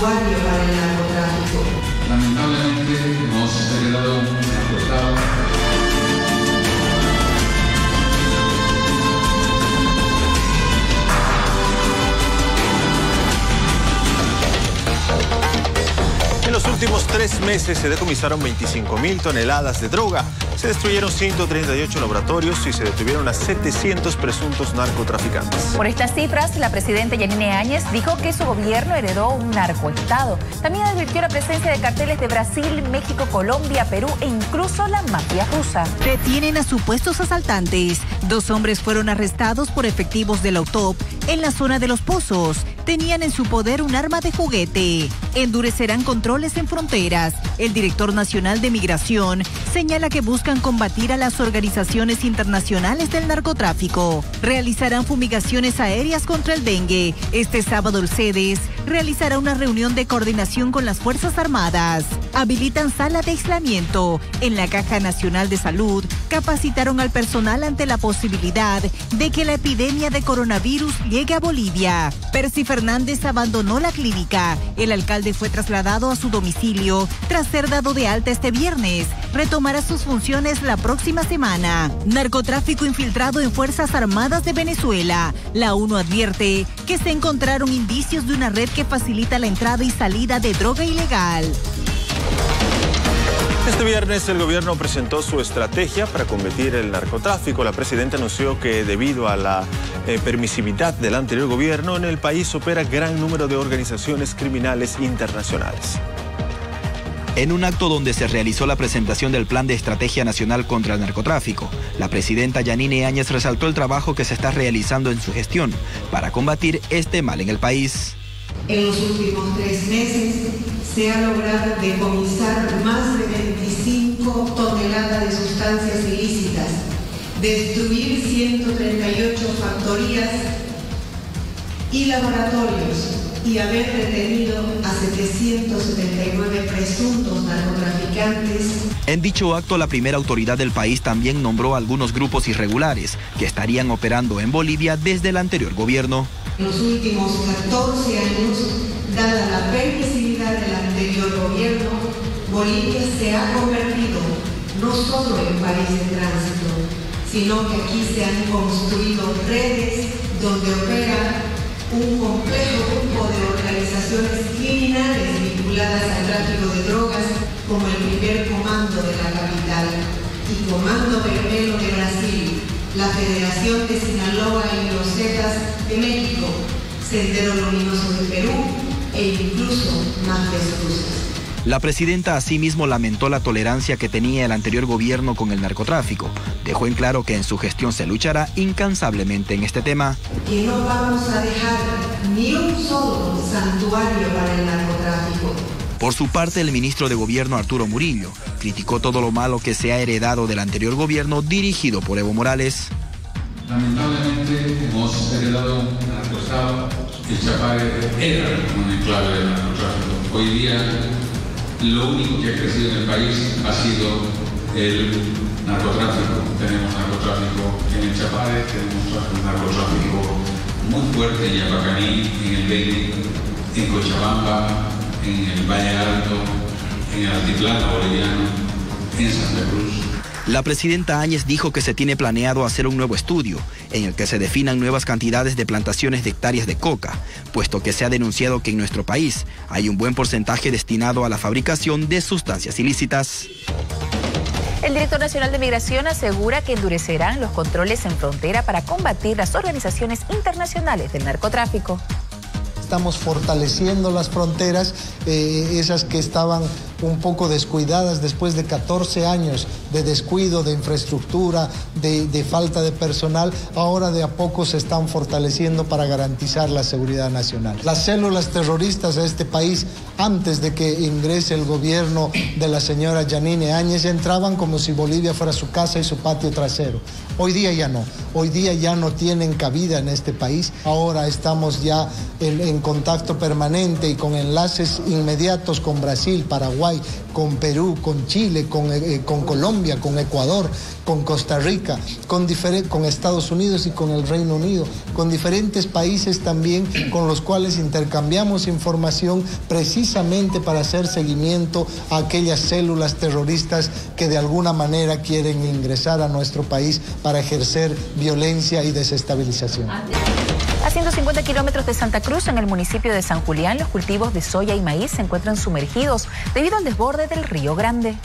santuario para el narcotráfico. Lamentablemente hemos celebrado un atentado. En los últimos 3 meses se decomisaron 25.000 toneladas de droga, se destruyeron 138 laboratorios y se detuvieron a 700 presuntos narcotraficantes. Por estas cifras, la presidenta Jeanine Áñez dijo que su gobierno heredó un narcoestado. También advirtió la presencia de carteles de Brasil, México, Colombia, Perú e incluso la mafia rusa. Detienen a supuestos asaltantes. 2 hombres fueron arrestados por efectivos de la UTOP en la zona de Los Pozos. Tenían en su poder un arma de juguete. Endurecerán controles en fronteras. El director nacional de Migración señala que buscan combatir a las organizaciones internacionales del narcotráfico. Realizarán fumigaciones aéreas contra el dengue. Este sábado el CEDES realizará una reunión de coordinación con las Fuerzas Armadas. Habilitan sala de aislamiento. En la Caja Nacional de Salud capacitaron al personal ante la posibilidad de que la epidemia de coronavirus llegue a Bolivia. Percy Fernández abandonó la clínica. El alcalde fue trasladado a su domicilio tras ser dado de alta este viernes. Retomará sus funciones la próxima semana. Narcotráfico infiltrado en Fuerzas Armadas de Venezuela. La ONU advierte que se encontraron indicios de una red que facilita la entrada y salida de droga ilegal. Este viernes el gobierno presentó su estrategia para combatir el narcotráfico. La presidenta anunció que debido a la permisividad del anterior gobierno, en el país opera gran número de organizaciones criminales internacionales. En un acto donde se realizó la presentación del Plan de Estrategia Nacional contra el Narcotráfico, la presidenta Jeanine Áñez resaltó el trabajo que se está realizando en su gestión para combatir este mal en el país. En los últimos 3 meses se ha logrado decomisar más de 25 toneladas de sustancias ilícitas, destruir 138 factorías y laboratorios y haber detenido a 779 presuntos narcotraficantes. En dicho acto, la primera autoridad del país también nombró algunos grupos irregulares que estarían operando en Bolivia desde el anterior gobierno. En los últimos 14 años, dada la permisividad del anterior gobierno, Bolivia se ha convertido no solo en país de tránsito, sino que aquí se han construido redes donde opera un complejo grupo de organizaciones criminales vinculadas al tráfico de drogas, como el primer comando de la capital y Comando Vermelho de Brasil, la Federación de Sinaloa y los Zetas de México, Sendero Luminoso de Perú e incluso mafias rusas. La presidenta asimismo lamentó la tolerancia que tenía el anterior gobierno con el narcotráfico. Dejó en claro que en su gestión se luchará incansablemente en este tema. Que no vamos a dejar ni un solo santuario para el narcotráfico. Por su parte, el ministro de Gobierno Arturo Murillo criticó todo lo malo que se ha heredado del anterior gobierno dirigido por Evo Morales. Lamentablemente hemos heredado un narcotráfico. El Chapare era un enclave del narcotráfico. Hoy día lo único que ha crecido en el país ha sido el narcotráfico. Tenemos narcotráfico en el Chapare, tenemos un narcotráfico muy fuerte en Yapacaní, en el Beni, en Cochabamba, en el Valle Alto, en el altiplano boliviano, en Santa Cruz. La presidenta Áñez dijo que se tiene planeado hacer un nuevo estudio en el que se definan nuevas cantidades de plantaciones de hectáreas de coca, puesto que se ha denunciado que en nuestro país hay un buen porcentaje destinado a la fabricación de sustancias ilícitas. El director nacional de Migración asegura que endurecerán los controles en frontera para combatir las organizaciones internacionales del narcotráfico. Estamos fortaleciendo las fronteras, esas que estaban un poco descuidadas después de 14 años de descuido, de infraestructura, de falta de personal. Ahora de a poco se están fortaleciendo para garantizar la seguridad nacional. Las células terroristas a este país, antes de que ingrese el gobierno de la señora Jeanine Áñez, entraban como si Bolivia fuera su casa y su patio trasero. Hoy día ya no tienen cabida en este país. Ahora estamos ya en en contacto permanente y con enlaces inmediatos con Brasil, Paraguay, con Perú, con Chile, con Colombia, con Ecuador, con Costa Rica, con Estados Unidos y con el Reino Unido, con diferentes países también con los cuales intercambiamos información precisamente para hacer seguimiento a aquellas células terroristas que de alguna manera quieren ingresar a nuestro país para ejercer violencia y desestabilización. A 150 kilómetros de Santa Cruz, en el municipio de San Julián, los cultivos de soya y maíz se encuentran sumergidos debido al desborde del Río Grande.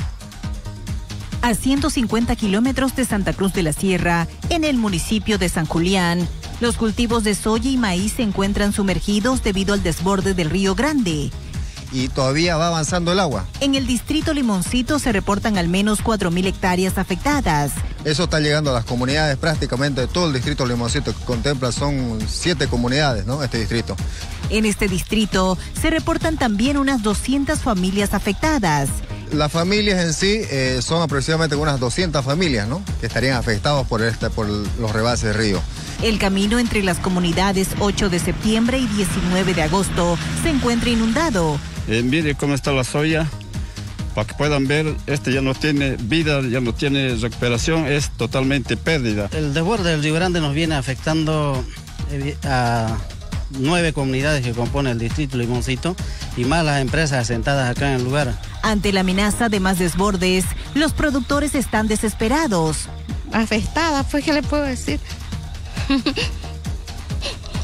A 150 kilómetros de Santa Cruz de la Sierra, en el municipio de San Julián, los cultivos de soya y maíz se encuentran sumergidos debido al desborde del Río Grande. Y todavía va avanzando el agua. En el distrito Limoncito se reportan al menos 4.000 hectáreas afectadas. Eso está llegando a las comunidades prácticamente de todo el distrito Limoncito, que contempla son 7 comunidades, ¿no?, este distrito. En este distrito se reportan también unas 200 familias afectadas. Las familias en sí son aproximadamente unas 200 familias, ¿no?, que estarían afectados por los rebases de río. El camino entre las comunidades 8 de septiembre y 19 de agosto se encuentra inundado. Mire cómo está la soya, para que puedan ver, ya no tiene vida, ya no tiene recuperación, es totalmente pérdida. El desborde del Río Grande nos viene afectando a 9 comunidades que compone el distrito Limoncito y más las empresas asentadas acá en el lugar. Ante la amenaza de más desbordes, los productores están desesperados. Afectada, pues, ¿qué le puedo decir?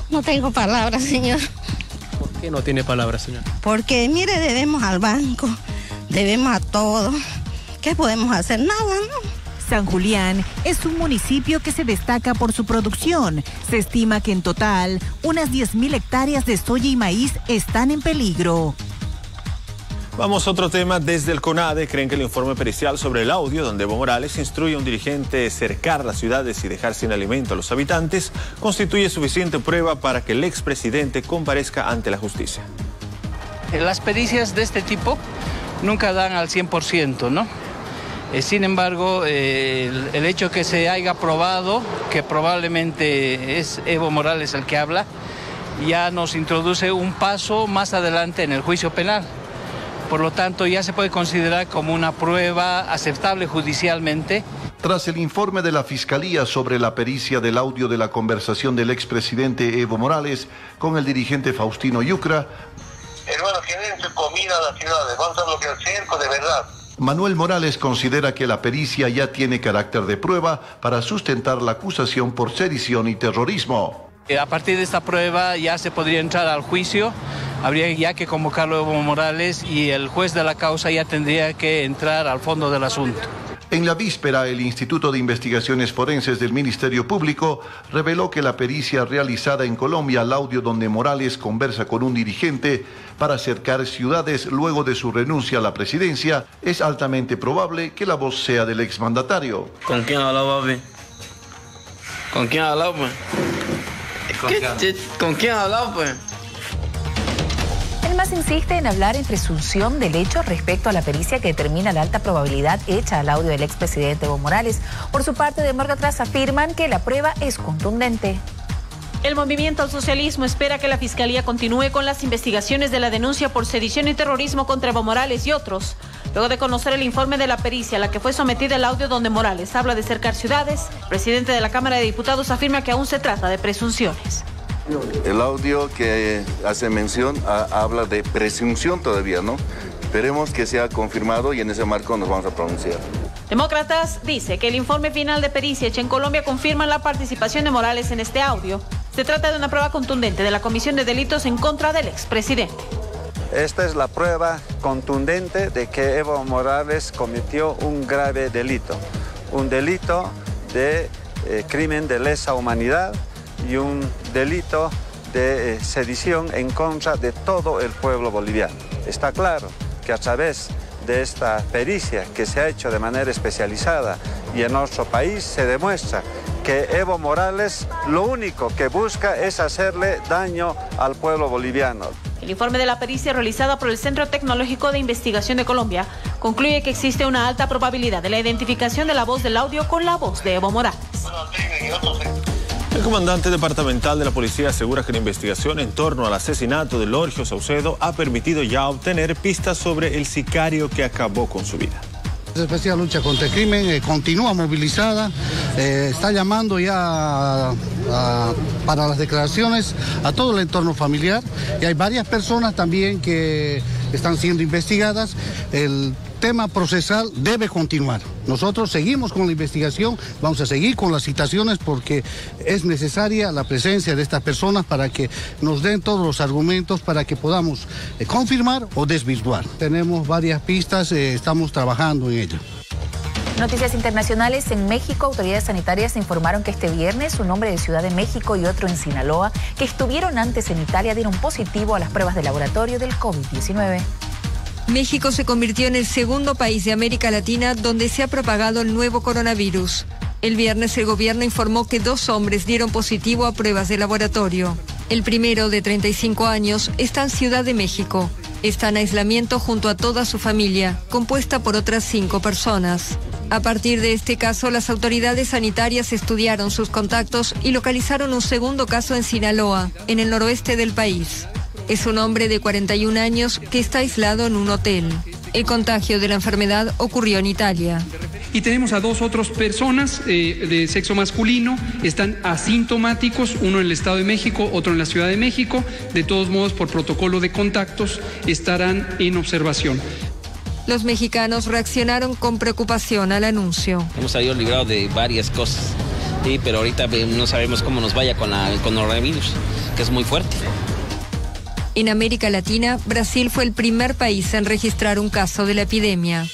No tengo palabras, señor. ¿Por qué no tiene palabras, señor? Porque, mire, debemos al banco, debemos a todo. ¿Qué podemos hacer? Nada, ¿no? San Julián es un municipio que se destaca por su producción. Se estima que en total unas 10.000 hectáreas de soya y maíz están en peligro. Vamos a otro tema. Desde el CONADE creen que el informe pericial sobre el audio donde Evo Morales instruye a un dirigente cercar las ciudades y dejar sin alimento a los habitantes constituye suficiente prueba para que el expresidente comparezca ante la justicia. Las pericias de este tipo nunca dan al 100%, ¿no? Sin embargo, el hecho que se haya probado que probablemente es Evo Morales el que habla ya nos introduce un paso más adelante en el juicio penal. Por lo tanto, ya se puede considerar como una prueba aceptable judicialmente. Tras el informe de la Fiscalía sobre la pericia del audio de la conversación del expresidente Evo Morales con el dirigente Faustino Yucra... Hermano, tienen su comida a las ciudades, vamos a bloquear el centro, de verdad. Manuel Morales considera que la pericia ya tiene carácter de prueba para sustentar la acusación por sedición y terrorismo. A partir de esta prueba ya se podría entrar al juicio, habría ya que convocarlo a Evo Morales y el juez de la causa ya tendría que entrar al fondo del asunto. En la víspera, el Instituto de Investigaciones Forenses del Ministerio Público reveló que la pericia realizada en Colombia al audio donde Morales conversa con un dirigente para cercar ciudades luego de su renuncia a la presidencia, es altamente probable que la voz sea del exmandatario. ¿Con quién hablaba, papi? ¿Con quién hablaba, pues? ¿Con quién hablaba, pues? Más insiste en hablar en presunción del hecho respecto a la pericia que determina la alta probabilidad hecha al audio del expresidente Evo Morales. Por su parte, de marca atrás afirman que la prueba es contundente. El movimiento al socialismo espera que la Fiscalía continúe con las investigaciones de la denuncia por sedición y terrorismo contra Evo Morales y otros, luego de conocer el informe de la pericia a la que fue sometida el audio donde Morales habla de cercar ciudades. El presidente de la Cámara de Diputados afirma que aún se trata de presunciones. El audio que hace mención habla de presunción todavía, ¿no? Esperemos que sea confirmado y en ese marco nos vamos a pronunciar. Demócratas dice que el informe final de pericia hecha en Colombia confirma la participación de Morales en este audio. Se trata de una prueba contundente de la Comisión de Delitos en contra del expresidente. Esta es la prueba contundente de que Evo Morales cometió un grave delito. Un delito de crimen de lesa humanidad y un delito de sedición en contra de todo el pueblo boliviano. Está claro que a través de esta pericia que se ha hecho de manera especializada y en nuestro país se demuestra que Evo Morales lo único que busca es hacerle daño al pueblo boliviano. El informe de la pericia realizada por el Centro Tecnológico de Investigación de Colombia concluye que existe una alta probabilidad de la identificación de la voz del audio con la voz de Evo Morales. El comandante departamental de la policía asegura que la investigación en torno al asesinato de Lorgio Saucedo ha permitido ya obtener pistas sobre el sicario que acabó con su vida. La especial lucha contra el crimen continúa movilizada, está llamando ya para las declaraciones a todo el entorno familiar, y hay varias personas también que están siendo investigadas. El tema procesal debe continuar. Nosotros seguimos con la investigación, vamos a seguir con las citaciones porque es necesaria la presencia de estas personas para que nos den todos los argumentos para que podamos confirmar o desvirtuar. Tenemos varias pistas, estamos trabajando en ello. Noticias internacionales. En México, autoridades sanitarias informaron que este viernes un hombre de Ciudad de México y otro en Sinaloa, que estuvieron antes en Italia, dieron positivo a las pruebas de laboratorio del COVID-19. México se convirtió en el segundo país de América Latina donde se ha propagado el nuevo coronavirus. El viernes el gobierno informó que dos hombres dieron positivo a pruebas de laboratorio. El primero, de 35 años, está en Ciudad de México. Está en aislamiento junto a toda su familia, compuesta por otras 5 personas. A partir de este caso, las autoridades sanitarias estudiaron sus contactos y localizaron un segundo caso en Sinaloa, en el noroeste del país. Es un hombre de 41 años que está aislado en un hotel. El contagio de la enfermedad ocurrió en Italia. Y tenemos a dos otras personas de sexo masculino, están asintomáticos, uno en el Estado de México, otro en la Ciudad de México. De todos modos, por protocolo de contactos, estarán en observación. Los mexicanos reaccionaron con preocupación al anuncio. Hemos salido librados de varias cosas, sí, pero ahorita no sabemos cómo nos vaya con el coronavirus, que es muy fuerte. En América Latina, Brasil fue el primer país en registrar un caso de la epidemia.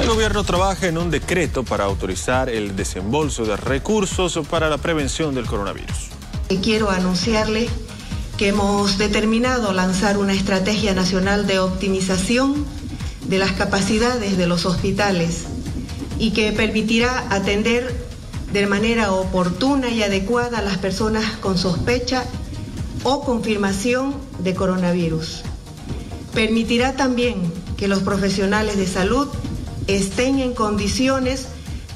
El gobierno trabaja en un decreto para autorizar el desembolso de recursos para la prevención del coronavirus. Quiero anunciarles que hemos determinado lanzar una estrategia nacional de optimización de las capacidades de los hospitales y que permitirá atender de manera oportuna y adecuada a las personas con sospecha o confirmación de coronavirus. Permitirá también que los profesionales de salud estén en condiciones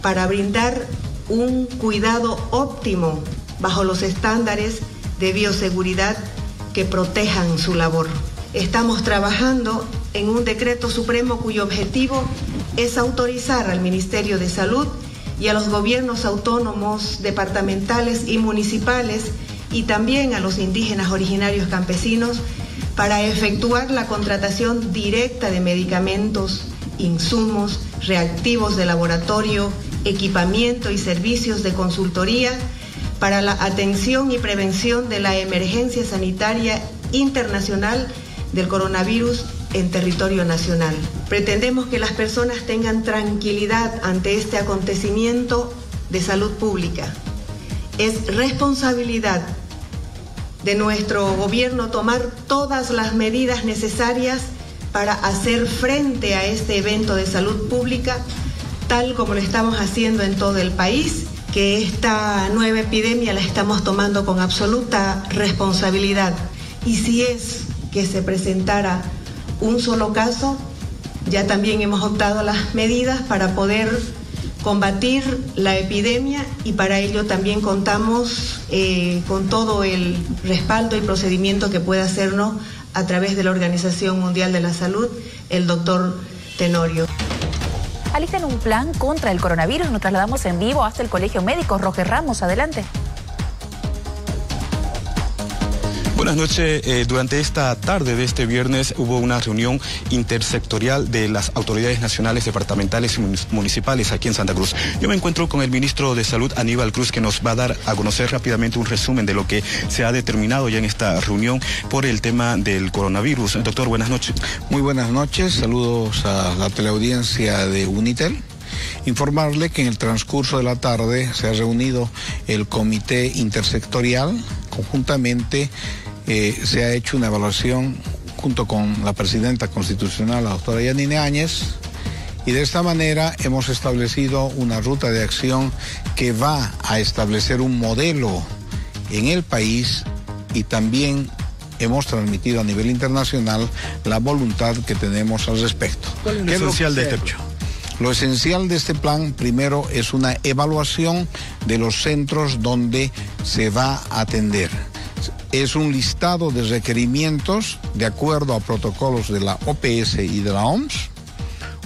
para brindar un cuidado óptimo bajo los estándares de bioseguridad que protejan su labor. Estamos trabajando en un decreto supremo cuyo objetivo es autorizar al Ministerio de Salud y a los gobiernos autónomos, departamentales y municipales, y también a los indígenas originarios campesinos, para efectuar la contratación directa de medicamentos, insumos, reactivos de laboratorio, equipamiento y servicios de consultoría para la atención y prevención de la emergencia sanitaria internacional del coronavirus en territorio nacional. Pretendemos que las personas tengan tranquilidad ante este acontecimiento de salud pública. Es responsabilidad de nuestro gobierno tomar todas las medidas necesarias para hacer frente a este evento de salud pública, tal como lo estamos haciendo en todo el país, que esta nueva epidemia la estamos tomando con absoluta responsabilidad. Y si es que se presentara un solo caso, ya también hemos adoptado las medidas para poder combatir la epidemia, y para ello también contamos con todo el respaldo y procedimiento que puede hacernos a través de la Organización Mundial de la Salud, el doctor Tenorio. Alistan un plan contra el coronavirus. Nos trasladamos en vivo hasta el Colegio Médico. Roger Ramos, adelante. Buenas noches. Durante esta tarde de este viernes hubo una reunión intersectorial de las autoridades nacionales, departamentales y municipales aquí en Santa Cruz. Yo me encuentro con el ministro de Salud, Aníbal Cruz, que nos va a dar a conocer rápidamente un resumen de lo que se ha determinado ya en esta reunión por el tema del coronavirus. Doctor, buenas noches. Muy buenas noches. Saludos a la teleaudiencia de Unitel. Informarle que en el transcurso de la tarde se ha reunido el comité intersectorial. Conjuntamente se ha hecho una evaluación junto con la presidenta constitucional, la doctora Jeanine Áñez, y de esta manera hemos establecido una ruta de acción que va a establecer un modelo en el país, y también hemos transmitido a nivel internacional la voluntad que tenemos al respecto. ¿Cuál es lo esencial de este hecho? Lo esencial de este plan, primero, es una evaluación de los centros donde se va a atender. Es un listado de requerimientos de acuerdo a protocolos de la OPS y de la OMS.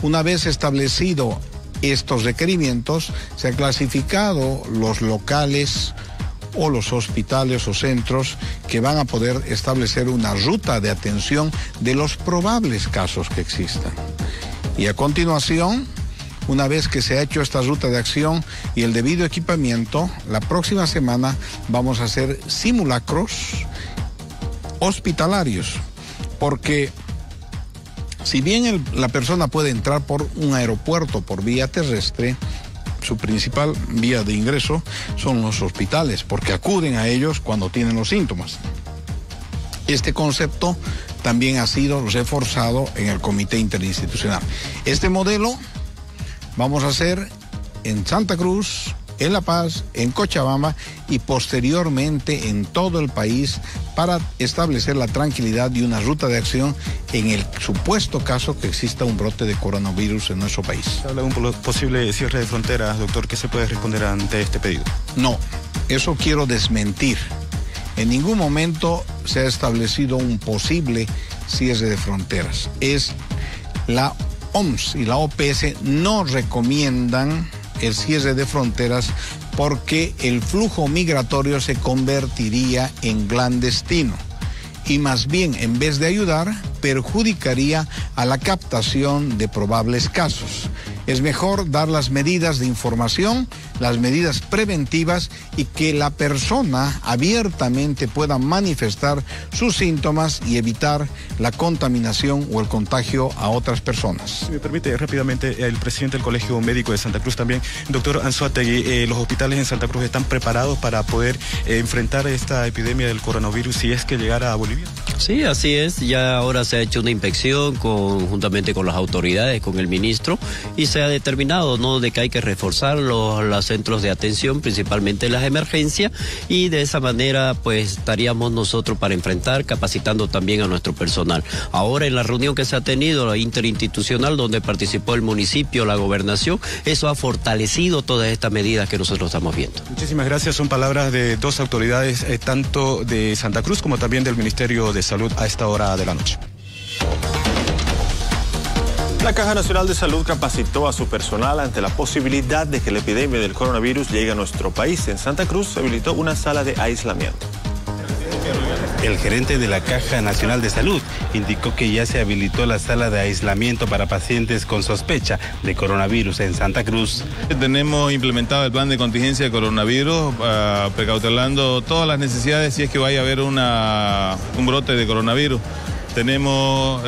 Una vez establecido estos requerimientos, se han clasificado los locales o los hospitales o centros que van a poder establecer una ruta de atención de los probables casos que existan. Y a continuación, una vez que se ha hecho esta ruta de acción y el debido equipamiento, la próxima semana vamos a hacer simulacros hospitalarios, porque si bien la persona puede entrar por un aeropuerto por vía terrestre, su principal vía de ingreso son los hospitales, porque acuden a ellos cuando tienen los síntomas. Este concepto también ha sido reforzado en el Comité Interinstitucional. Este modelo vamos a hacer en Santa Cruz, en La Paz, en Cochabamba y posteriormente en todo el país para establecer la tranquilidad y una ruta de acción en el supuesto caso que exista un brote de coronavirus en nuestro país. ¿Se habla de un posible cierre de fronteras, doctor? ¿Qué se puede responder ante este pedido? No, eso quiero desmentir. En ningún momento se ha establecido un posible cierre de fronteras. Es la OMS y la OPS no recomiendan el cierre de fronteras porque el flujo migratorio se convertiría en clandestino y más bien, en vez de ayudar, perjudicaría a la captación de probables casos. Es mejor dar las medidas de información, las medidas preventivas y que la persona abiertamente pueda manifestar sus síntomas y evitar la contaminación o el contagio a otras personas. Si me permite rápidamente, el presidente del Colegio Médico de Santa Cruz también, doctor Anzuategui, ¿los hospitales en Santa Cruz están preparados para poder enfrentar esta epidemia del coronavirus si es que llegara a Bolivia? Sí, así es. Ya ahora se ha hecho una inspección conjuntamente con las autoridades, con el ministro, y se ha determinado, ¿no?, de que hay que reforzar los centros de atención, principalmente las emergencias, y de esa manera pues estaríamos nosotros para enfrentar, capacitando también a nuestro personal. Ahora, en la reunión que se ha tenido, la interinstitucional, donde participó el municipio, la gobernación, eso ha fortalecido todas estas medidas que nosotros estamos viendo. Muchísimas gracias. Son palabras de dos autoridades, tanto de Santa Cruz como también del Ministerio de Salud a esta hora de la noche. La Caja Nacional de Salud capacitó a su personal ante la posibilidad de que la epidemia del coronavirus llegue a nuestro país. En Santa Cruz se habilitó una sala de aislamiento. El gerente de la Caja Nacional de Salud indicó que ya se habilitó la sala de aislamiento para pacientes con sospecha de coronavirus en Santa Cruz. Tenemos implementado el plan de contingencia de coronavirus, precautelando todas las necesidades si es que vaya a haber un brote de coronavirus. Tenemos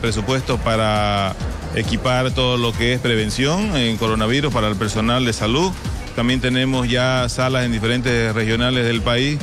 presupuestos para equipar todo lo que es prevención en coronavirus para el personal de salud. También tenemos ya salas en diferentes regionales del país.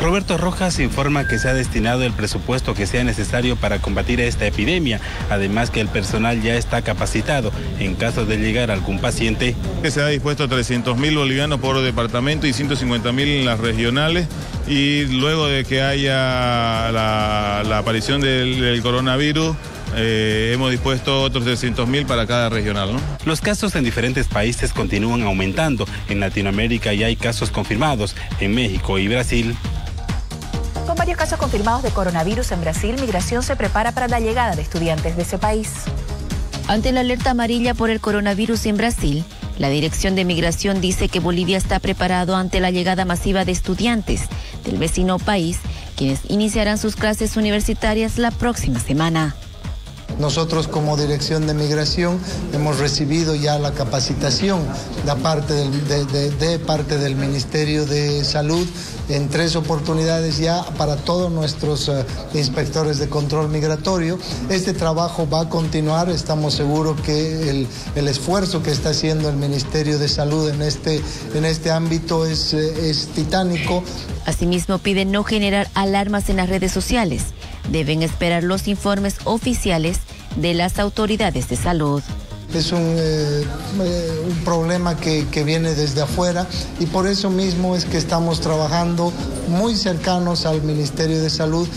Roberto Rojas informa que se ha destinado el presupuesto que sea necesario para combatir esta epidemia, además que el personal ya está capacitado en caso de llegar algún paciente. Se ha dispuesto 300.000 bolivianos por departamento y 150.000 en las regionales, y luego de que haya la aparición del coronavirus, hemos dispuesto otros 300.000 para cada regional, ¿no? Los casos en diferentes países continúan aumentando. En Latinoamérica ya hay casos confirmados en México y Brasil. Con varios casos confirmados de coronavirus en Brasil, Migración se prepara para la llegada de estudiantes de ese país. Ante la alerta amarilla por el coronavirus en Brasil, la Dirección de Migración dice que Bolivia está preparado ante la llegada masiva de estudiantes del vecino país, quienes iniciarán sus clases universitarias la próxima semana. Nosotros, como Dirección de Migración, hemos recibido ya la capacitación de parte del Ministerio de Salud en 3 oportunidades ya para todos nuestros inspectores de control migratorio. Este trabajo va a continuar. Estamos seguros que el esfuerzo que está haciendo el Ministerio de Salud en este ámbito es titánico. Asimismo, piden no generar alarmas en las redes sociales. Deben esperar los informes oficiales de las autoridades de salud. es un problema que viene desde afuera, y por eso mismo es que estamos trabajando muy cercanos al Ministerio de Salud,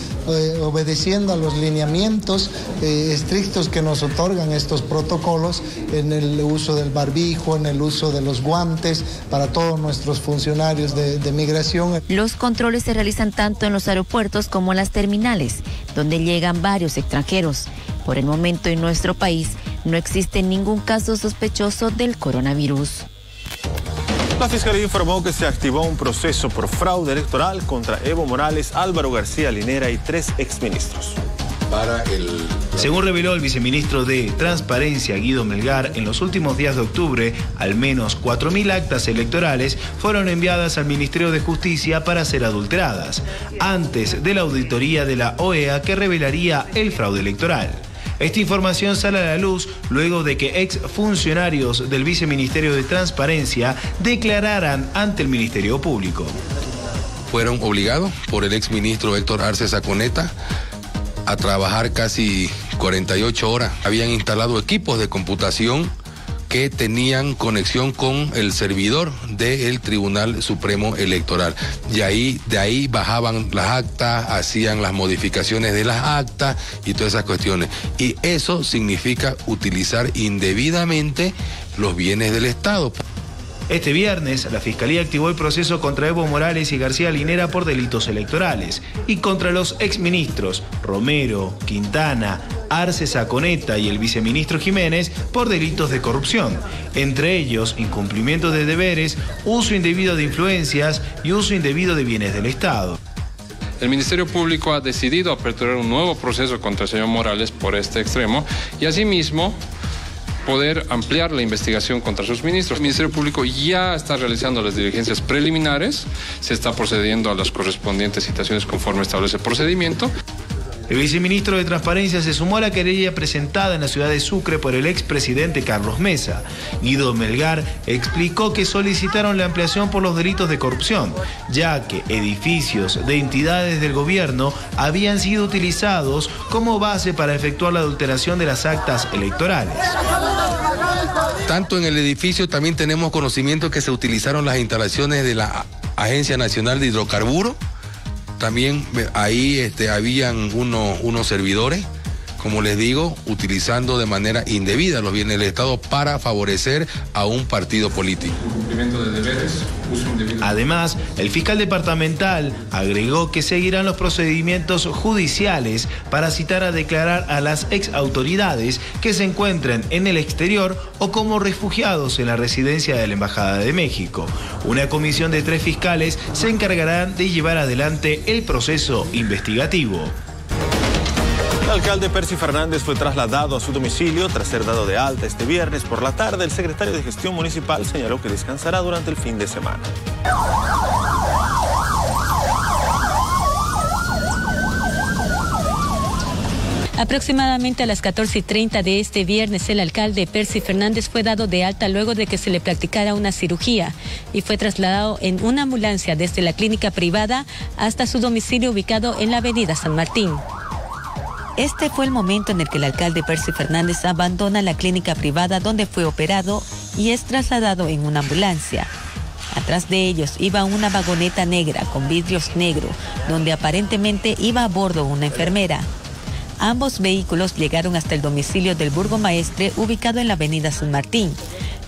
obedeciendo a los lineamientos estrictos que nos otorgan estos protocolos, en el uso del barbijo, en el uso de los guantes para todos nuestros funcionarios de migración. Los controles se realizan tanto en los aeropuertos como en las terminales, donde llegan varios extranjeros. Por el momento en nuestro país no existe ningún caso sospechoso del coronavirus. La Fiscalía informó que se activó un proceso por fraude electoral contra Evo Morales, Álvaro García Linera y 3 exministros. Según reveló el viceministro de Transparencia, Guido Melgar, en los últimos días de octubre, al menos 4.000 actas electorales fueron enviadas al Ministerio de Justicia para ser adulteradas, antes de la auditoría de la OEA que revelaría el fraude electoral. Esta información sale a la luz luego de que exfuncionarios del Viceministerio de Transparencia declararan ante el Ministerio Público. Fueron obligados por el exministro Héctor Arce Saconeta a trabajar casi 48 horas. Habían instalado equipos de computación que tenían conexión con el servidor del Tribunal Supremo Electoral. Y de ahí bajaban las actas, hacían las modificaciones de las actas y todas esas cuestiones. Y eso significa utilizar indebidamente los bienes del Estado. Este viernes, la Fiscalía activó el proceso contra Evo Morales y García Linera por delitos electorales y contra los exministros Romero, Quintana, Arce Saconeta y el viceministro Jiménez por delitos de corrupción, entre ellos incumplimiento de deberes, uso indebido de influencias y uso indebido de bienes del Estado. El Ministerio Público ha decidido aperturar un nuevo proceso contra el señor Morales por este extremo y asimismo poder ampliar la investigación contra sus ministros. El Ministerio Público ya está realizando las diligencias preliminares, se está procediendo a las correspondientes citaciones conforme establece el procedimiento. El viceministro de Transparencia se sumó a la querella presentada en la ciudad de Sucre por el expresidente Carlos Mesa. Guido Melgar explicó que solicitaron la ampliación por los delitos de corrupción, ya que edificios de entidades del gobierno habían sido utilizados como base para efectuar la adulteración de las actas electorales. Tanto en el edificio también tenemos conocimiento que se utilizaron las instalaciones de la Agencia Nacional de Hidrocarburos. También ahí habían unos servidores, como les digo, utilizando de manera indebida los bienes del Estado para favorecer a un partido político. Además, el fiscal departamental agregó que seguirán los procedimientos judiciales para citar a declarar a las exautoridades que se encuentren en el exterior o como refugiados en la residencia de la Embajada de México. Una comisión de 3 fiscales se encargarán de llevar adelante el proceso investigativo. El alcalde Percy Fernández fue trasladado a su domicilio tras ser dado de alta este viernes por la tarde. El secretario de Gestión Municipal señaló que descansará durante el fin de semana. Aproximadamente a las 14:30 de este viernes, el alcalde Percy Fernández fue dado de alta luego de que se le practicara una cirugía y fue trasladado en una ambulancia desde la clínica privada hasta su domicilio ubicado en la avenida San Martín. Este fue el momento en el que el alcalde Percy Fernández abandona la clínica privada donde fue operado y es trasladado en una ambulancia. Atrás de ellos iba una vagoneta negra con vidrios negros, donde aparentemente iba a bordo una enfermera. Ambos vehículos llegaron hasta el domicilio del burgomaestre ubicado en la avenida San Martín.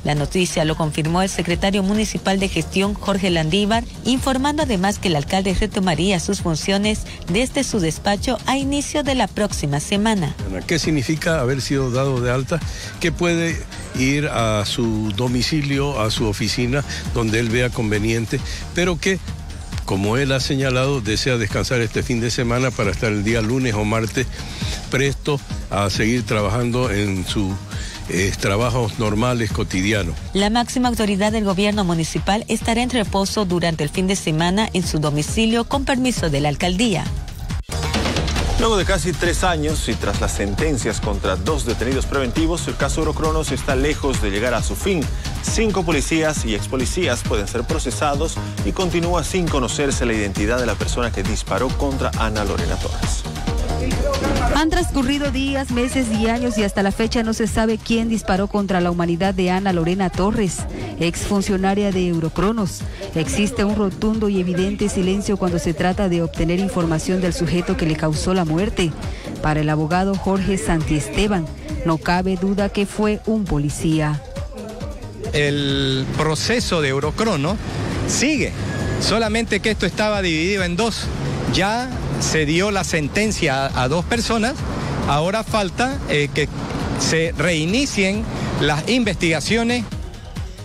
La noticia lo confirmó el secretario municipal de gestión, Jorge Landívar, informando además que el alcalde retomaría sus funciones desde su despacho a inicio de la próxima semana. ¿Qué significa haber sido dado de alta? Que puede ir a su domicilio, a su oficina, donde él vea conveniente, pero que, como él ha señalado, desea descansar este fin de semana para estar el día lunes o martes presto a seguir trabajando en su trabajos normales, cotidianos. La máxima autoridad del gobierno municipal estará en reposo durante el fin de semana en su domicilio con permiso de la alcaldía. Luego de casi 3 años y tras las sentencias contra 2 detenidos preventivos, el caso Eurocronos está lejos de llegar a su fin. 5 policías y expolicías pueden ser procesados y continúa sin conocerse la identidad de la persona que disparó contra Ana Lorena Torres. Han transcurrido días, meses y años y hasta la fecha no se sabe quién disparó contra la humanidad de Ana Lorena Torres, exfuncionaria de Eurocronos. Existe un rotundo y evidente silencio cuando se trata de obtener información del sujeto que le causó la muerte. Para el abogado Jorge Santiesteban, no cabe duda que fue un policía. El proceso de Eurocrono sigue, solamente que esto estaba dividido en dos. Ya se dio la sentencia a dos personas, ahora falta que se reinicien las investigaciones.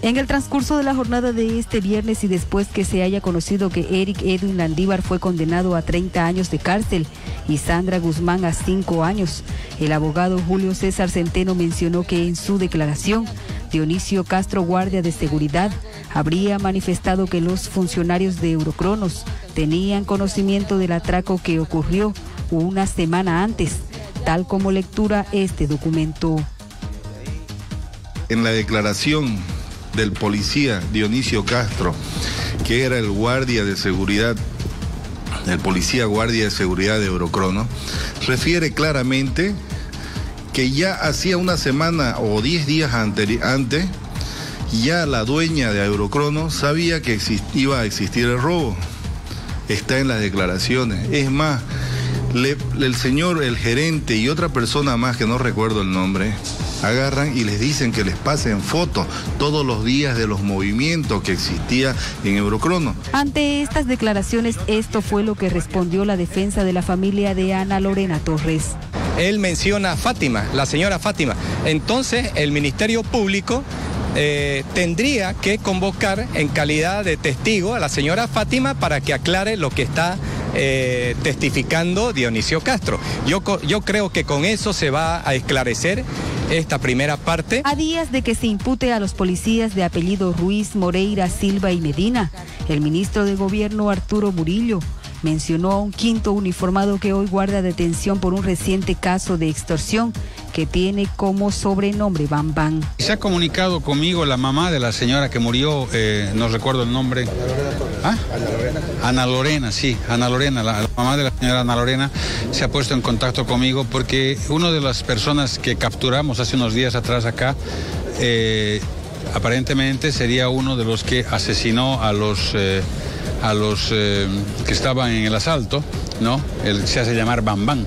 En el transcurso de la jornada de este viernes y después que se haya conocido que Eric Edwin Landívar fue condenado a 30 años de cárcel y Sandra Guzmán a 5 años, el abogado Julio César Centeno mencionó que en su declaración, Dionisio Castro, guardia de seguridad, habría manifestado que los funcionarios de Eurocronos tenían conocimiento del atraco que ocurrió una semana antes, tal como lectura este documento. En la declaración del policía Dionisio Castro, que era el guardia de seguridad, el policía guardia de seguridad de Eurocrono, refiere claramente que ya hacía una semana o 10 días antes, ya la dueña de Eurocrono sabía que iba a existir el robo. Está en las declaraciones. Es más, el señor, el gerente y otra persona más que no recuerdo el nombre, agarran y les dicen que les pasen fotos todos los días de los movimientos que existía en Eurocrono. Ante estas declaraciones, esto fue lo que respondió la defensa de la familia de Ana Lorena Torres. Él menciona a Fátima, la señora Fátima. Entonces, el Ministerio Público tendría que convocar en calidad de testigo a la señora Fátima para que aclare lo que está testificando Dionisio Castro. Yo creo que con eso se va a esclarecer esta primera parte. A días de que se impute a los policías de apellido Ruiz, Moreira, Silva y Medina, el ministro de Gobierno Arturo Murillo mencionó a un quinto uniformado que hoy guarda detención por un reciente caso de extorsión que tiene como sobrenombre Bam Bam. Se ha comunicado conmigo la mamá de la señora que murió, no recuerdo el nombre. ¿Ah? Ana Lorena. Ana Lorena, sí, Ana Lorena, la mamá de la señora Ana Lorena se ha puesto en contacto conmigo porque una de las personas que capturamos hace unos días atrás acá, aparentemente sería uno de los que asesinó a los que estaban en el asalto, ¿no? Él se hace llamar Bam Bam.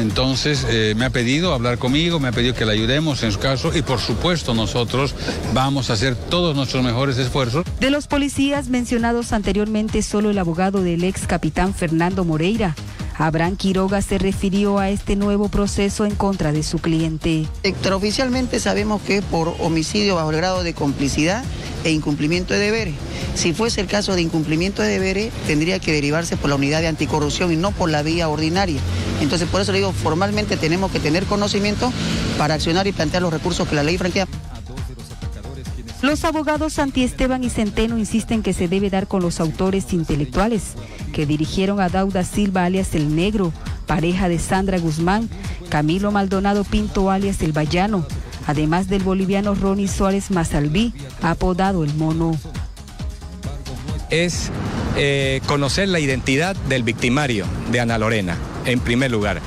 Entonces me ha pedido hablar conmigo, me ha pedido que le ayudemos en su caso y por supuesto nosotros vamos a hacer todos nuestros mejores esfuerzos. De los policías mencionados anteriormente, solo el abogado del ex capitán Fernando Moreira, Abraham Quiroga, se refirió a este nuevo proceso en contra de su cliente. Extraoficialmente sabemos que es por homicidio bajo el grado de complicidad e incumplimiento de deberes. Si fuese el caso de incumplimiento de deberes, tendría que derivarse por la unidad de anticorrupción y no por la vía ordinaria. Entonces, por eso le digo, formalmente tenemos que tener conocimiento para accionar y plantear los recursos que la ley franquea. Los abogados Santiesteban y Centeno insisten que se debe dar con los autores intelectuales que dirigieron a Dauda Silva alias El Negro, pareja de Sandra Guzmán, Camilo Maldonado Pinto alias El Bayano, además del boliviano Ronnie Suárez Mazalví, apodado El Mono. Es conocer la identidad del victimario de Ana Lorena, en primer lugar,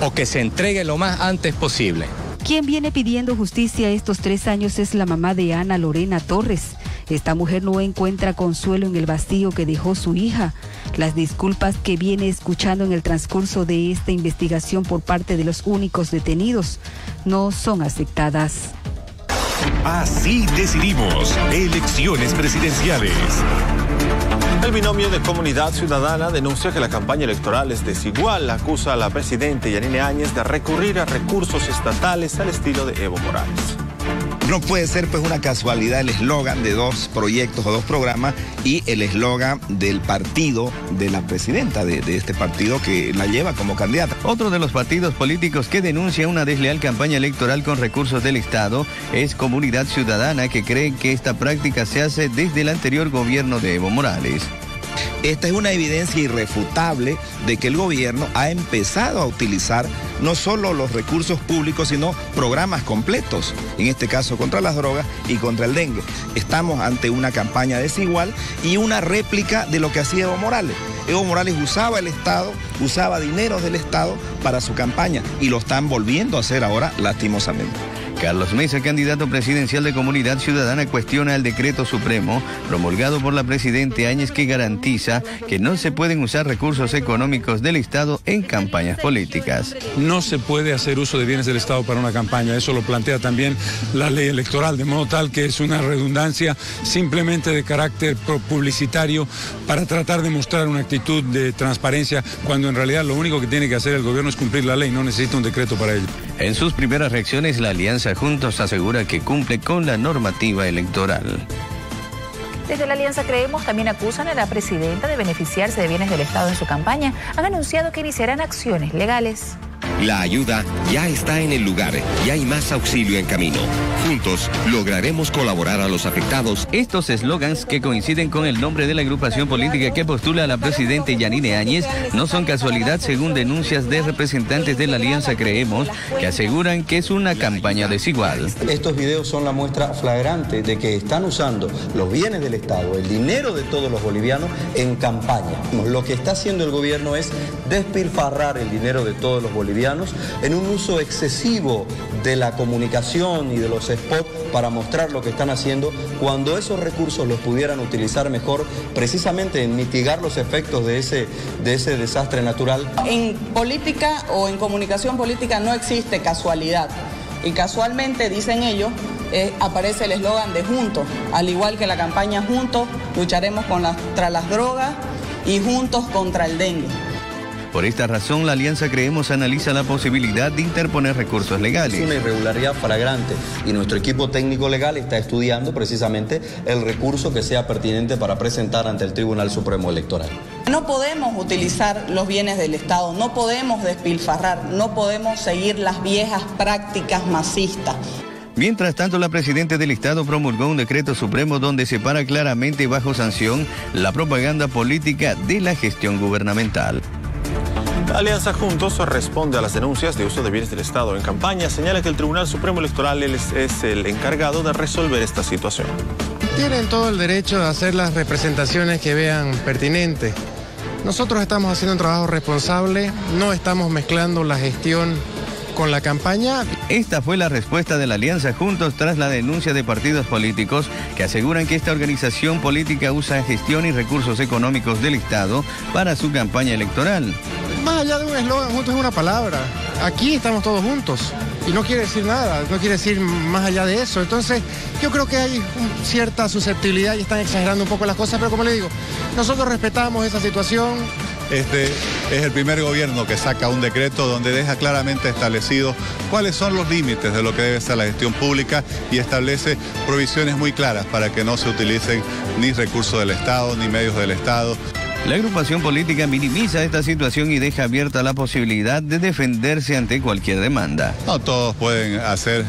o que se entregue lo más antes posible. Quien viene pidiendo justicia estos 3 años es la mamá de Ana Lorena Torres. Esta mujer no encuentra consuelo en el vacío que dejó su hija. Las disculpas que viene escuchando en el transcurso de esta investigación por parte de los únicos detenidos no son aceptadas. Así decidimos. Elecciones presidenciales. El binomio de Comunidad Ciudadana denuncia que la campaña electoral es desigual. Acusa a la presidenta Jeanine Áñez de recurrir a recursos estatales al estilo de Evo Morales. No puede ser pues una casualidad el eslogan de dos proyectos o dos programas y el eslogan del partido de la presidenta de este partido que la lleva como candidata. Otro de los partidos políticos que denuncia una desleal campaña electoral con recursos del Estado es Comunidad Ciudadana, que cree que esta práctica se hace desde el anterior gobierno de Evo Morales. Esta es una evidencia irrefutable de que el gobierno ha empezado a utilizar no solo los recursos públicos, sino programas completos, en este caso contra las drogas y contra el dengue. Estamos ante una campaña desigual y una réplica de lo que hacía Evo Morales. Evo Morales usaba el Estado, usaba dineros del Estado para su campaña y lo están volviendo a hacer ahora, lastimosamente. Carlos Mesa, candidato presidencial de Comunidad Ciudadana, cuestiona el decreto supremo promulgado por la presidente Áñez que garantiza que no se pueden usar recursos económicos del Estado en campañas políticas. No se puede hacer uso de bienes del Estado para una campaña, eso lo plantea también la ley electoral, de modo tal que es una redundancia simplemente de carácter publicitario para tratar de mostrar una actitud de transparencia, cuando en realidad lo único que tiene que hacer el gobierno es cumplir la ley, no necesita un decreto para ello. En sus primeras reacciones, la Alianza Juntos asegura que cumple con la normativa electoral. Desde la Alianza Creemos también acusan a la presidenta de beneficiarse de bienes del Estado en su campaña. Han anunciado que iniciarán acciones legales. La ayuda ya está en el lugar y hay más auxilio en camino. Juntos lograremos colaborar a los afectados. Estos eslogans, que coinciden con el nombre de la agrupación política que postula a la presidenta Jeanine Áñez, no son casualidad, según denuncias de representantes de la Alianza Creemos, que aseguran que es una campaña desigual. Estos videos son la muestra flagrante de que están usando los bienes del Estado, el dinero de todos los bolivianos, en campaña. Lo que está haciendo el gobierno es despilfarrar el dinero de todos los bolivianos en un uso excesivo de la comunicación y de los spots para mostrar lo que están haciendo, cuando esos recursos los pudieran utilizar mejor, precisamente en mitigar los efectos de ese desastre natural. En política o en comunicación política no existe casualidad, y casualmente, dicen ellos, aparece el eslogan de Juntos, al igual que la campaña Juntos lucharemos contra las drogas y Juntos contra el dengue. Por esta razón, la Alianza Creemos analiza la posibilidad de interponer recursos legales. Es una irregularidad flagrante y nuestro equipo técnico legal está estudiando precisamente el recurso que sea pertinente para presentar ante el Tribunal Supremo Electoral. No podemos utilizar los bienes del Estado, no podemos despilfarrar, no podemos seguir las viejas prácticas masistas. Mientras tanto, la presidenta del Estado promulgó un decreto supremo donde separa claramente bajo sanción la propaganda política de la gestión gubernamental. La Alianza Juntos responde a las denuncias de uso de bienes del Estado en campaña. Señala que el Tribunal Supremo Electoral es el encargado de resolver esta situación. Tienen todo el derecho de hacer las representaciones que vean pertinentes. Nosotros estamos haciendo un trabajo responsable, no estamos mezclando la gestión con la campaña. Esta fue la respuesta de la Alianza Juntos tras la denuncia de partidos políticos que aseguran que esta organización política usa gestión y recursos económicos del Estado para su campaña electoral. Más allá de un eslogan, juntos es una palabra. Aquí estamos todos juntos y no quiere decir nada, no quiere decir más allá de eso. Entonces, yo creo que hay cierta susceptibilidad y están exagerando un poco las cosas, pero como le digo, nosotros respetamos esa situación. Este es el primer gobierno que saca un decreto donde deja claramente establecido cuáles son los límites de lo que debe ser la gestión pública y establece provisiones muy claras para que no se utilicen ni recursos del Estado ni medios del Estado. La agrupación política minimiza esta situación y deja abierta la posibilidad de defenderse ante cualquier demanda. No todos pueden hacer,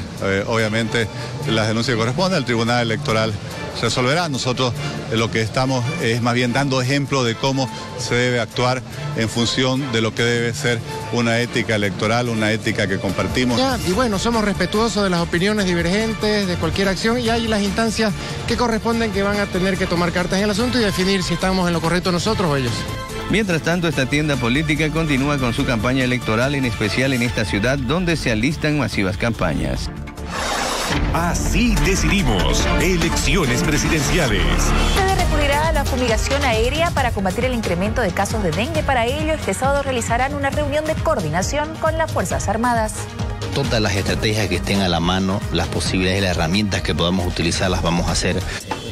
obviamente, las denuncias que corresponden al Tribunal Electoral. Resolverá. Nosotros lo que estamos es más bien dando ejemplo de cómo se debe actuar en función de lo que debe ser una ética electoral, una ética que compartimos. Y bueno, somos respetuosos de las opiniones divergentes, de cualquier acción, y hay las instancias que corresponden que van a tener que tomar cartas en el asunto y definir si estamos en lo correcto nosotros o ellos. Mientras tanto, esta tienda política continúa con su campaña electoral, en especial en esta ciudad donde se alistan masivas campañas. Así decidimos. Elecciones presidenciales. Se recurrirá a la fumigación aérea para combatir el incremento de casos de dengue. Para ello, este sábado realizarán una reunión de coordinación con las Fuerzas Armadas. Todas las estrategias que estén a la mano, las posibilidades y las herramientas que podamos utilizar, las vamos a hacer.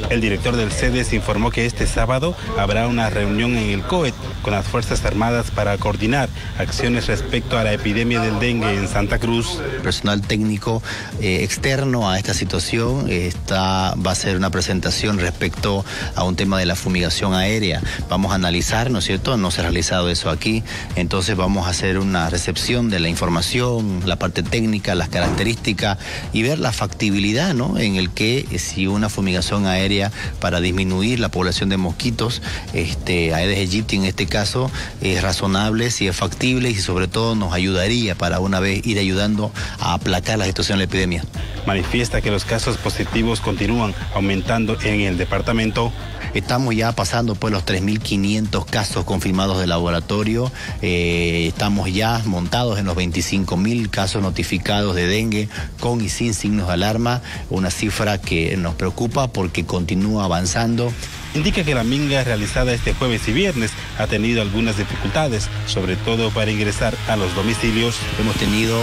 El director del CEDES informó que este sábado habrá una reunión en el COET con las Fuerzas Armadas para coordinar acciones respecto a la epidemia del dengue en Santa Cruz. El personal técnico externo a esta situación va a ser una presentación respecto a un tema de la fumigación aérea. Vamos a analizar, ¿no es cierto? No se ha realizado eso aquí, entonces vamos a hacer una recepción de la información, la parte técnica, las características y ver la factibilidad, ¿no? En el que si una fumigación aérea para disminuir la población de mosquitos, Aedes aegypti en este caso, es razonable, si es factible y sobre todo nos ayudaría para una vez ir ayudando a aplacar la situación de la epidemia. Manifiesta que los casos positivos continúan aumentando en el departamento. Estamos ya pasando por los 3.500 casos confirmados de laboratorio. Estamos ya montados en los 25.000 casos notificados de dengue con y sin signos de alarma. Una cifra que nos preocupa porque continúa avanzando. Indica que la minga realizada este jueves y viernes ha tenido algunas dificultades, sobre todo para ingresar a los domicilios. Hemos tenido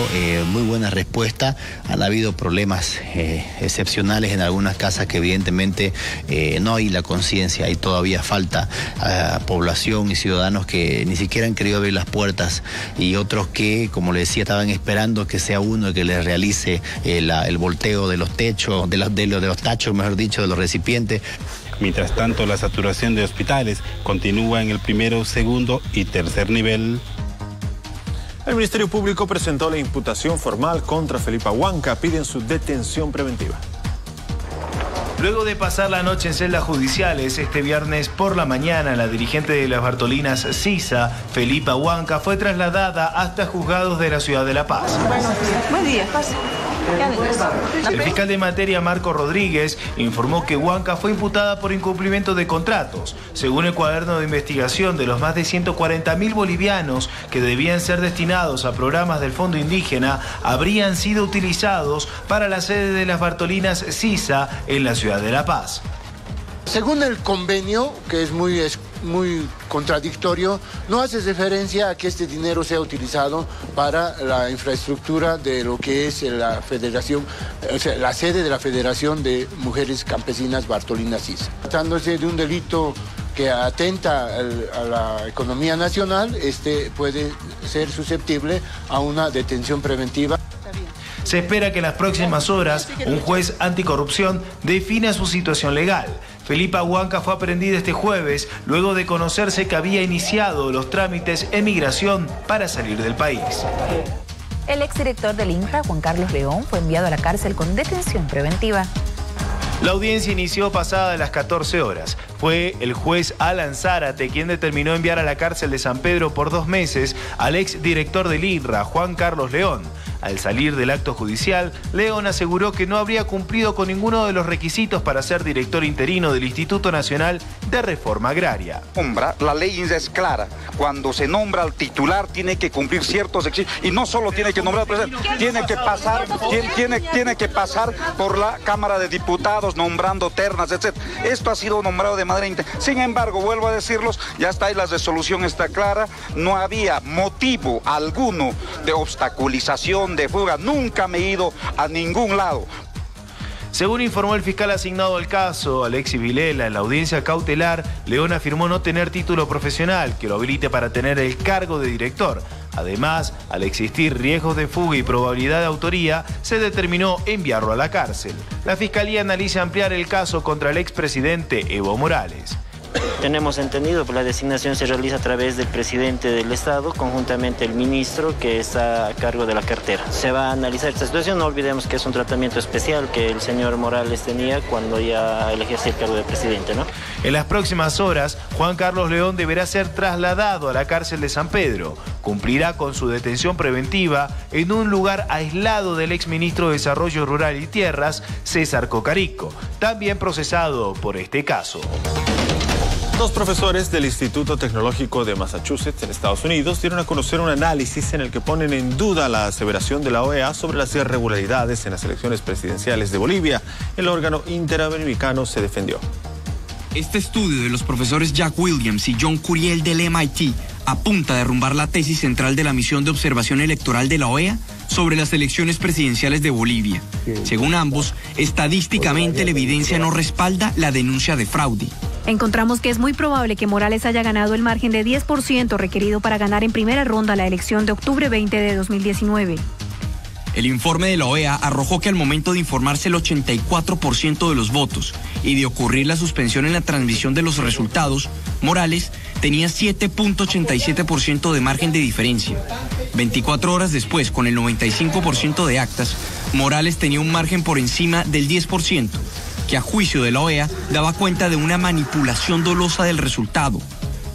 muy buena respuesta. Han habido problemas excepcionales en algunas casas que evidentemente no hay la conciencia y todavía falta a población y ciudadanos que ni siquiera han querido abrir las puertas, y otros que, como le decía, estaban esperando que sea uno que les realice el volteo de los techos, de los tachos, mejor dicho, de los recipientes. Mientras tanto, la saturación de hospitales continúa en el primero, segundo y tercer nivel. El Ministerio Público presentó la imputación formal contra Felipa Huanca. Piden su detención preventiva. Luego de pasar la noche en celdas judiciales, este viernes por la mañana, la dirigente de las Bartolinas Sisa, Felipa Huanca, fue trasladada hasta juzgados de la ciudad de La Paz. Buen día, pase. El fiscal de materia, Marco Rodríguez, informó que Huanca fue imputada por incumplimiento de contratos. Según el cuaderno de investigación, de los más de 140.000 bolivianos que debían ser destinados a programas del Fondo Indígena, habrían sido utilizados para la sede de las Bartolinas Sisa en la ciudad de La Paz. Según el convenio, que es muy contradictorio, no hace referencia a que este dinero sea utilizado para la infraestructura de lo que es la federación, o sea, la sede de la Federación de Mujeres Campesinas Bartolinas Sisa. Tratándose de un delito que atenta a la economía nacional, este puede ser susceptible a una detención preventiva. Se espera que en las próximas horas un juez anticorrupción defina su situación legal. Felipa Huanca fue aprehendida este jueves luego de conocerse que había iniciado los trámites en migración para salir del país. El exdirector del INRA, Juan Carlos León, fue enviado a la cárcel con detención preventiva. La audiencia inició pasada las 14 horas. Fue el juez Alan Zárate quien determinó enviar a la cárcel de San Pedro por 2 meses al exdirector del INRA, Juan Carlos León. Al salir del acto judicial, León aseguró que no habría cumplido con ninguno de los requisitos para ser director interino del Instituto Nacional de Reforma Agraria. La ley es clara. Cuando se nombra al titular tiene que cumplir ciertos requisitos. Y no solo tiene que nombrar al presidente, tiene que pasar por la Cámara de Diputados, nombrando ternas, etc. Esto ha sido nombrado de manera interna. Sin embargo, vuelvo a decirlos, ya está ahí, la resolución está clara. No había motivo alguno de obstaculización, de fuga, nunca me he ido a ningún lado. Según informó el fiscal asignado al caso, Alexis Vilela, en la audiencia cautelar, León afirmó no tener título profesional que lo habilite para tener el cargo de director. Además, al existir riesgos de fuga y probabilidad de autoría, se determinó enviarlo a la cárcel. La fiscalía analiza ampliar el caso contra el expresidente Evo Morales. Tenemos entendido que la designación se realiza a través del presidente del Estado, conjuntamente el ministro que está a cargo de la cartera. Se va a analizar esta situación, no olvidemos que es un tratamiento especial que el señor Morales tenía cuando ya ejercía el cargo de presidente, ¿no? En las próximas horas, Juan Carlos León deberá ser trasladado a la cárcel de San Pedro. Cumplirá con su detención preventiva en un lugar aislado del exministro de Desarrollo Rural y Tierras, César Cocarico, también procesado por este caso. Dos profesores del Instituto Tecnológico de Massachusetts, en Estados Unidos, dieron a conocer un análisis en el que ponen en duda la aseveración de la OEA sobre las irregularidades en las elecciones presidenciales de Bolivia. El órgano interamericano se defendió. Este estudio de los profesores Jack Williams y John Curiel del MIT apunta a derrumbar la tesis central de la misión de observación electoral de la OEA sobre las elecciones presidenciales de Bolivia. Según ambos, estadísticamente la evidencia no respalda la denuncia de fraude. Encontramos que es muy probable que Morales haya ganado el margen de 10% requerido para ganar en primera ronda la elección de octubre 20 de 2019. El informe de la OEA arrojó que al momento de informarse el 84% de los votos y de ocurrir la suspensión en la transmisión de los resultados, Morales tenía 7.87% de margen de diferencia. 24 horas después, con el 95% de actas, Morales tenía un margen por encima del 10%. Que a juicio de la OEA daba cuenta de una manipulación dolosa del resultado,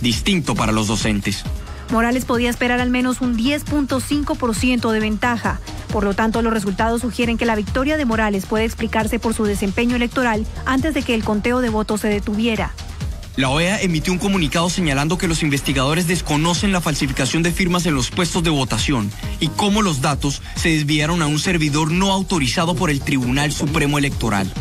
distinto para los docentes. Morales podía esperar al menos un 10.5% de ventaja. Por lo tanto, los resultados sugieren que la victoria de Morales puede explicarse por su desempeño electoral antes de que el conteo de votos se detuviera. La OEA emitió un comunicado señalando que los investigadores desconocen la falsificación de firmas en los puestos de votación y cómo los datos se desviaron a un servidor no autorizado por el Tribunal Supremo Electoral.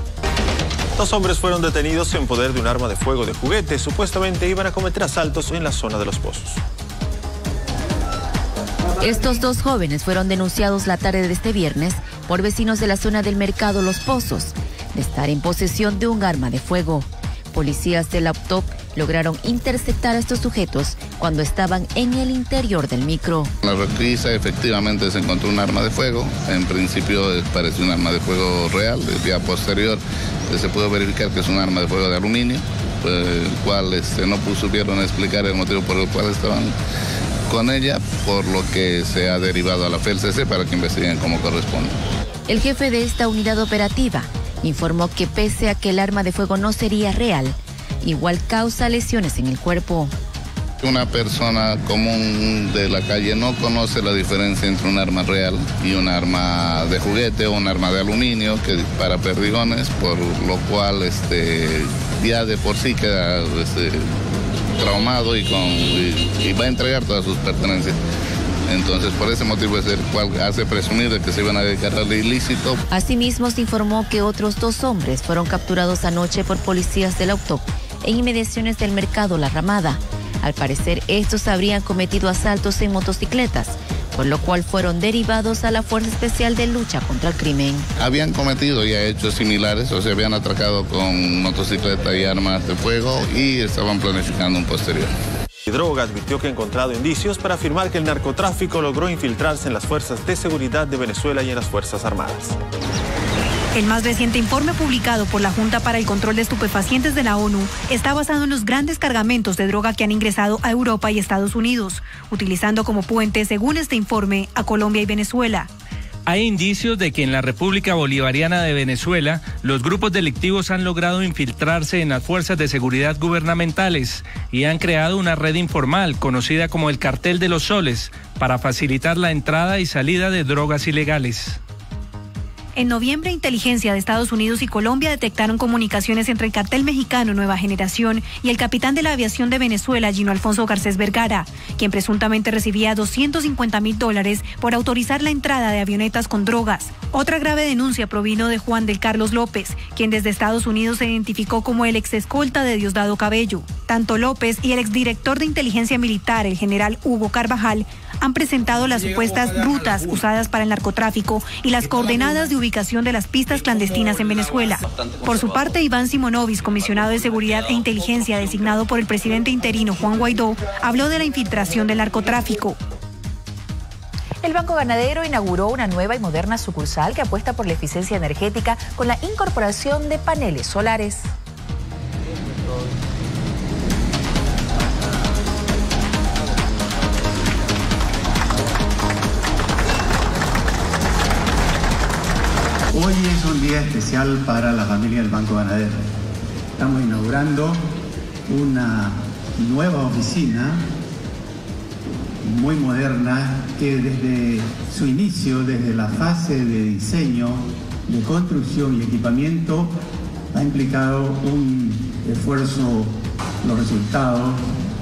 Dos hombres fueron detenidos en poder de un arma de fuego de juguete. Supuestamente iban a cometer asaltos en la zona de Los Pozos. Estos dos jóvenes fueron denunciados la tarde de este viernes por vecinos de la zona del mercado Los Pozos de estar en posesión de un arma de fuego. Policías de la UTOP lograron interceptar a estos sujetos cuando estaban en el interior del micro. En la requisa efectivamente se encontró un arma de fuego. En principio pareció un arma de fuego real. Ya posterior se pudo verificar que es un arma de fuego de aluminio, el cual no supieron explicar el motivo por el cual estaban con ella, por lo que se ha derivado a la FELCC para que investiguen como corresponde. El jefe de esta unidad operativa informó que pese a que el arma de fuego no sería real, igual causa lesiones en el cuerpo. Una persona común de la calle no conoce la diferencia entre un arma real y un arma de juguete o un arma de aluminio que dispara perdigones, por lo cual ya de por sí queda traumado y va a entregar todas sus pertenencias. Entonces, por ese motivo es el cual hace presumir de que se iban a dedicar al ilícito. Asimismo, se informó que otros dos hombres fueron capturados anoche por policías del UTOP en inmediaciones del mercado La Ramada. Al parecer, estos habrían cometido asaltos en motocicletas, por lo cual fueron derivados a la Fuerza Especial de Lucha contra el Crimen. Habían cometido ya hechos similares, o sea, habían atracado con motocicleta y armas de fuego y estaban planificando un posterior. Droga advirtió que ha encontrado indicios para afirmar que el narcotráfico logró infiltrarse en las fuerzas de seguridad de Venezuela y en las Fuerzas Armadas. El más reciente informe publicado por la Junta para el Control de Estupefacientes de la ONU está basado en los grandes cargamentos de droga que han ingresado a Europa y Estados Unidos, utilizando como puente, según este informe, a Colombia y Venezuela. Hay indicios de que en la República Bolivariana de Venezuela los grupos delictivos han logrado infiltrarse en las fuerzas de seguridad gubernamentales y han creado una red informal conocida como el Cartel de los Soles para facilitar la entrada y salida de drogas ilegales. En noviembre, Inteligencia de Estados Unidos y Colombia detectaron comunicaciones entre el cartel mexicano Nueva Generación y el capitán de la aviación de Venezuela, Gino Alfonso Garcés Vergara, quien presuntamente recibía $250.000 por autorizar la entrada de avionetas con drogas. Otra grave denuncia provino de Juan del Carlos López, quien desde Estados Unidos se identificó como el exescolta de Diosdado Cabello. Tanto López y el exdirector de Inteligencia Militar, el general Hugo Carvajal, han presentado las supuestas rutas usadas para el narcotráfico y las coordenadas de ubicación de las pistas clandestinas en Venezuela. Por su parte, Iván Simonovic, comisionado de Seguridad e Inteligencia designado por el presidente interino Juan Guaidó, habló de la infiltración del narcotráfico. El Banco Ganadero inauguró una nueva y moderna sucursal que apuesta por la eficiencia energética con la incorporación de paneles solares. Hoy es un día especial para la familia del Banco Ganadero. Estamos inaugurando una nueva oficina muy moderna que desde su inicio, desde la fase de diseño, de construcción y equipamiento, ha implicado un esfuerzo, los resultados,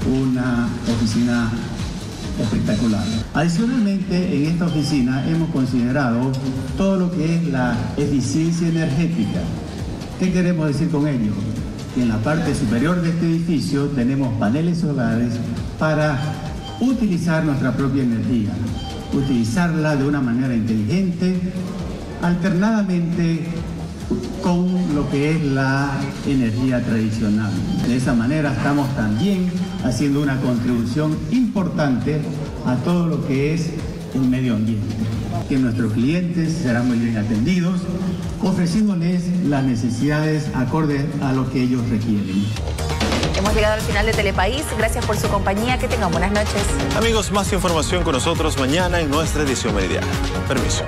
una oficina espectacular. Adicionalmente, en esta oficina hemos considerado todo lo que es la eficiencia energética. ¿Qué queremos decir con ello? Que en la parte superior de este edificio tenemos paneles solares para utilizar nuestra propia energía, utilizarla de una manera inteligente, alternadamente con lo que es la energía tradicional. De esa manera estamos también haciendo una contribución importante a todo lo que es el medio ambiente. Que nuestros clientes serán muy bien atendidos, ofreciéndoles las necesidades acorde a lo que ellos requieren. Hemos llegado al final de Telepaís. Gracias por su compañía. Que tengan buenas noches. Amigos, más información con nosotros mañana en nuestra edición meridiana. Permiso.